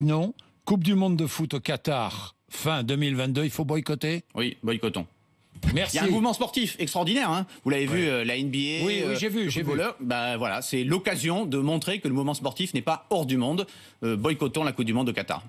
Non, Coupe du Monde de foot au Qatar, fin 2022, il faut boycotter ? Oui, boycottons. Merci. Il y a un mouvement sportif extraordinaire, hein. Vous l'avez vu, la NBA. Oui, j'ai vu. Bah, voilà, c'est l'occasion de montrer que le mouvement sportif n'est pas hors du monde. Boycottons la Coupe du Monde au Qatar.